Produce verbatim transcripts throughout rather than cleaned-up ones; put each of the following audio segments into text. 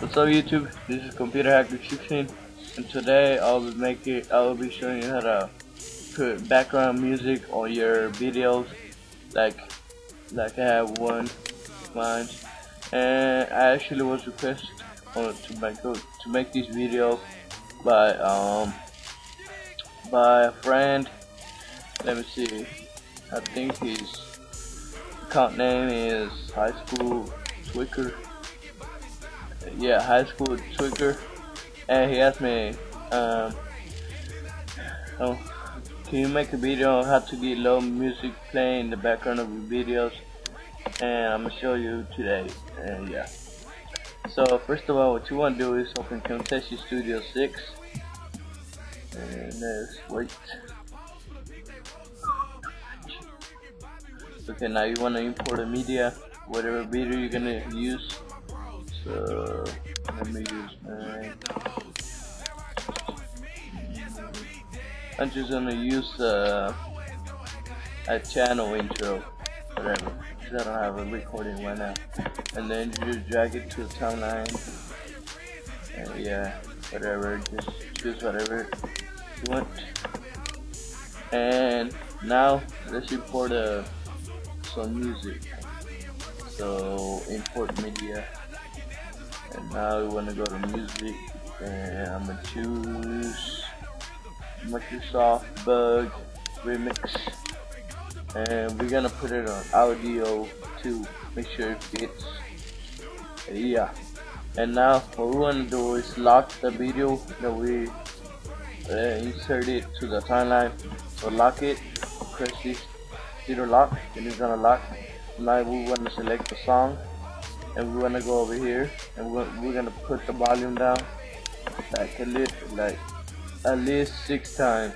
What's up, YouTube? This is Computer Hack Retribution, and today I'll be making I'll be showing you how to put background music on your videos, like like I have one mine. And I actually was requested to make to make this video by um by a friend. Let me see. I think his account name is HighSchoolTweaker. Yeah, HighSchoolTweaker, and he asked me, um, oh, can you make a video on how to get low music playing in the background of your videos? And I'm gonna show you today. And yeah, so first of all, what you want to do is open Camtasia Studio six, and let's wait. Okay, now you want to import a media, whatever video you're gonna use. So let me use my. I'm just gonna use uh, a channel intro, whatever, because I don't have a recording right now. And then you just drag it to the timeline. And yeah, whatever. Just choose whatever you want. And now let's import uh, some music. So import media. And now we want to go to music, and I'm going to choose Microsoft Bug Remix, and we're going to put it on audio to make sure it fits. Yeah, and now what we want to do is lock the video that we uh, inserted to the timeline. So lock it, press this zero lock, and it's going to lock. Now we want to select the song, and we're gonna go over here, and we're, we're gonna put the volume down like a lit, like at least six times.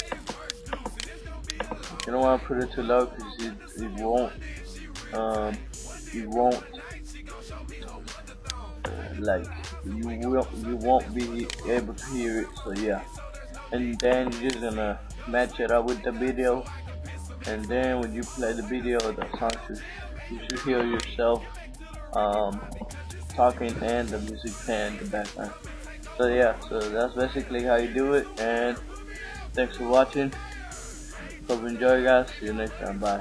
You don't want to put it too low because it, it won't, um, it won't, like you will, you won't be able to hear it. So yeah, and then you're just gonna match it up with the video, and then when you play the video, the song should, you should hear yourself um talking and the music playing in the background. So yeah, so that's basically how you do it, and thanks for watching. Hope you enjoy, guys. See you next time. Bye.